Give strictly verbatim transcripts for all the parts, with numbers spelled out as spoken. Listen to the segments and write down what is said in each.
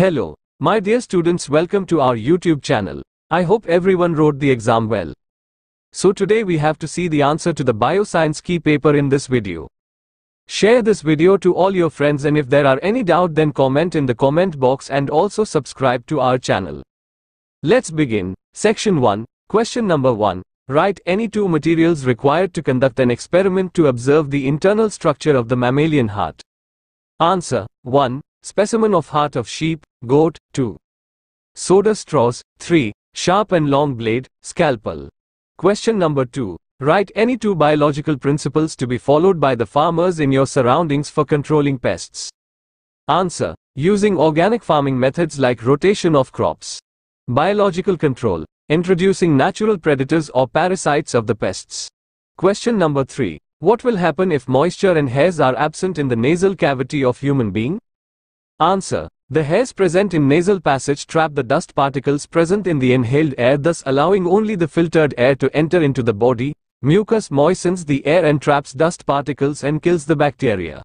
Hello, my dear students, welcome to our YouTube channel. I hope everyone wrote the exam well. So today we have to see the answer to the bioscience key paper in this video. Share this video to all your friends, and if there are any doubt then comment in the comment box and also subscribe to our channel. Let's begin. Section one. Question number one. Write any two materials required to conduct an experiment to observe the internal structure of the mammalian heart. Answer. one. Specimen of heart of sheep, goat. two. Soda straws. three. Sharp and long blade, scalpel. Question number two. Write any two biological principles to be followed by the farmers in your surroundings for controlling pests. Answer. Using organic farming methods like rotation of crops. Biological control. Introducing natural predators or parasites of the pests. Question number three. What will happen if moisture and hairs are absent in the nasal cavity of human being? Answer. The hairs present in nasal passage trap the dust particles present in the inhaled air, thus allowing only the filtered air to enter into the body. Mucus moistens the air and traps dust particles and kills the bacteria.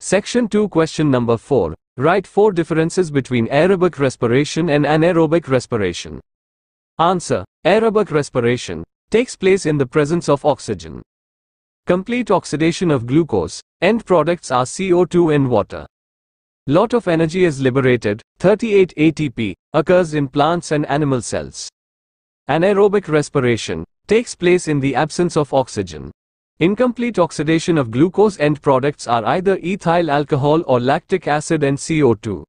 Section two. Question number four. Write four differences between aerobic respiration and anaerobic respiration. Answer. Aerobic respiration takes place in the presence of oxygen. Complete oxidation of glucose. End products are C O two and water. Lot of energy is liberated. thirty-eight A T P occurs in plants and animal cells. Anaerobic respiration takes place in the absence of oxygen. Incomplete oxidation of glucose. End products are either ethyl alcohol or lactic acid and C O two.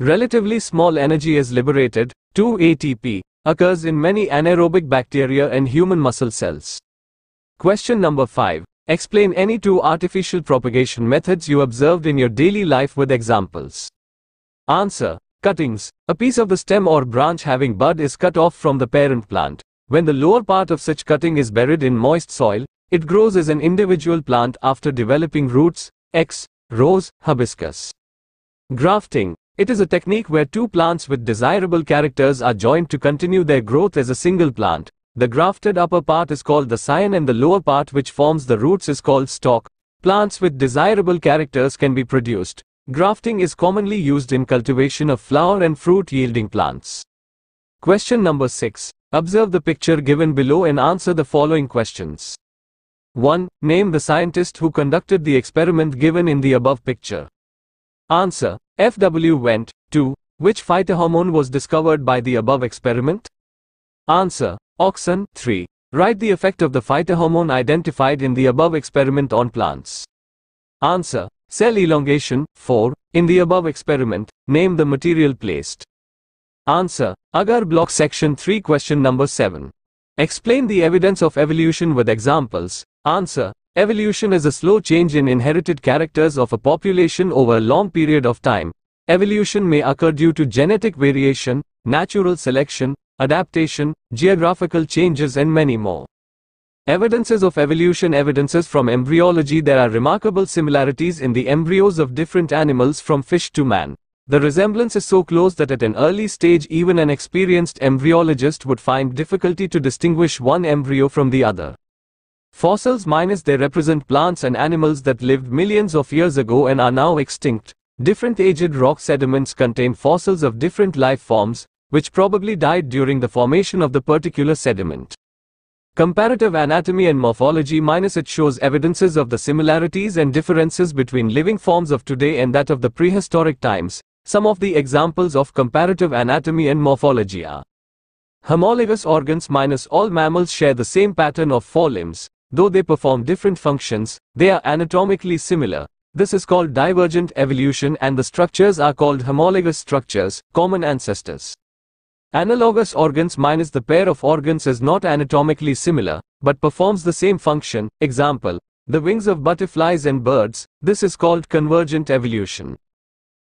Relatively small energy is liberated. two A T P occurs in many anaerobic bacteria and human muscle cells. Question number five. Explain any two artificial propagation methods you observed in your daily life with examples. Answer. Cuttings. A piece of the stem or branch having bud is cut off from the parent plant. When the lower part of such cutting is buried in moist soil, it grows as an individual plant after developing roots, eggs, rose, hibiscus. Grafting. It is a technique where two plants with desirable characters are joined to continue their growth as a single plant. The grafted upper part is called the scion and the lower part which forms the roots is called stalk. Plants with desirable characters can be produced. Grafting is commonly used in cultivation of flower and fruit yielding plants. Question number six. Observe the picture given below and answer the following questions. one. Name the scientist who conducted the experiment given in the above picture. Answer. F. W. Went. two. Which phytohormone was discovered by the above experiment? Answer. Auxin. three. Write the effect of the phytohormone identified in the above experiment on plants. Answer. Cell elongation. four. In the above experiment, name the material placed. Answer. Agar block. Section three. Question number seven. Explain the evidence of evolution with examples. Answer. Evolution is a slow change in inherited characters of a population over a long period of time. Evolution may occur due to genetic variation, natural selection, adaptation, geographical changes and many more. Evidences of evolution. Evidences from embryology. There are remarkable similarities in the embryos of different animals from fish to man. The resemblance is so close that at an early stage even an experienced embryologist would find difficulty to distinguish one embryo from the other. Fossils minus they represent plants and animals that lived millions of years ago and are now extinct. Different aged rock sediments contain fossils of different life forms, which probably died during the formation of the particular sediment. Comparative anatomy and morphology minus it shows evidences of the similarities and differences between living forms of today and that of the prehistoric times. Some of the examples of comparative anatomy and morphology are homologous organs minus all mammals share the same pattern of forelimbs. Though they perform different functions, they are anatomically similar. This is called divergent evolution and the structures are called homologous structures, common ancestors. Analogous organs minus the pair of organs is not anatomically similar, but performs the same function, example, the wings of butterflies and birds. This is called convergent evolution.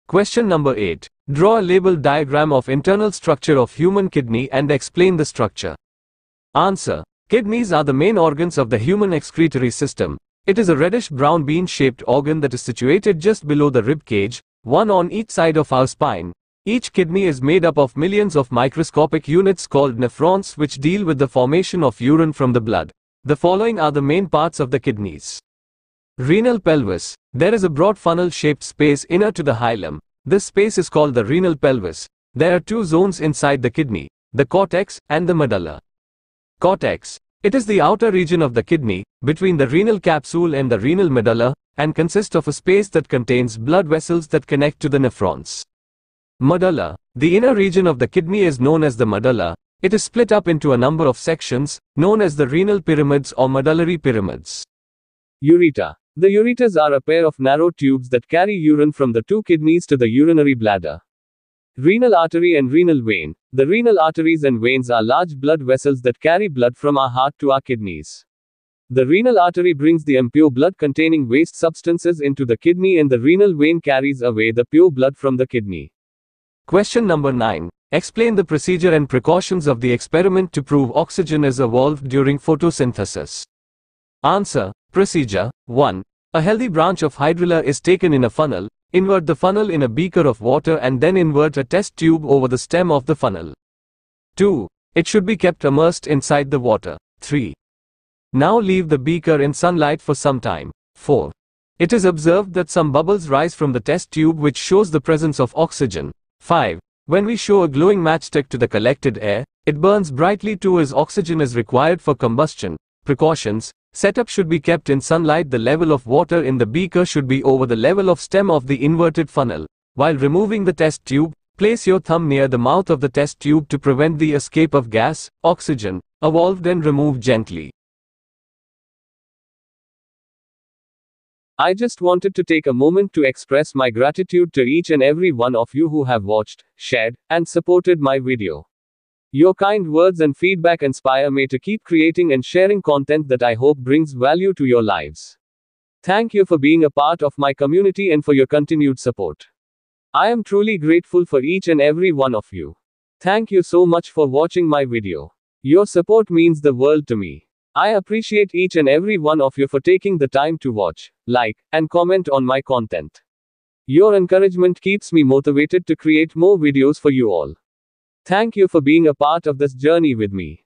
Question number eight. Draw a label diagram of internal structure of human kidney and explain the structure. Answer. Kidneys are the main organs of the human excretory system. It is a reddish-brown bean-shaped organ that is situated just below the rib cage, one on each side of our spine. Each kidney is made up of millions of microscopic units called nephrons which deal with the formation of urine from the blood. The following are the main parts of the kidneys. Renal pelvis. There is a broad funnel-shaped space inner to the hilum. This space is called the renal pelvis. There are two zones inside the kidney, the cortex and the medulla. Cortex. It is the outer region of the kidney, between the renal capsule and the renal medulla, and consists of a space that contains blood vessels that connect to the nephrons. Medulla. The inner region of the kidney is known as the medulla. It is split up into a number of sections, known as the renal pyramids or medullary pyramids. Ureter. The ureters are a pair of narrow tubes that carry urine from the two kidneys to the urinary bladder. Renal artery and renal vein. The renal arteries and veins are large blood vessels that carry blood from our heart to our kidneys. The renal artery brings the impure blood containing waste substances into the kidney, and the renal vein carries away the pure blood from the kidney. Question number nine. Explain the procedure and precautions of the experiment to prove oxygen is evolved during photosynthesis. Answer. Procedure. one. A healthy branch of hydrilla is taken in a funnel. Invert the funnel in a beaker of water and then invert a test tube over the stem of the funnel. two. It should be kept immersed inside the water. three. Now leave the beaker in sunlight for some time. four. It is observed that some bubbles rise from the test tube, which shows the presence of oxygen. five. When we show a glowing matchstick to the collected air, it burns brightly too, as oxygen is required for combustion. Precautions. Setup should be kept in sunlight. The level of water in the beaker should be over the level of stem of the inverted funnel. While removing the test tube, place your thumb near the mouth of the test tube to prevent the escape of gas, oxygen, evolved, and remove gently. I just wanted to take a moment to express my gratitude to each and every one of you who have watched, shared, and supported my video. Your kind words and feedback inspire me to keep creating and sharing content that I hope brings value to your lives. Thank you for being a part of my community and for your continued support. I am truly grateful for each and every one of you. Thank you so much for watching my video. Your support means the world to me. I appreciate each and every one of you for taking the time to watch, like, and comment on my content. Your encouragement keeps me motivated to create more videos for you all. Thank you for being a part of this journey with me.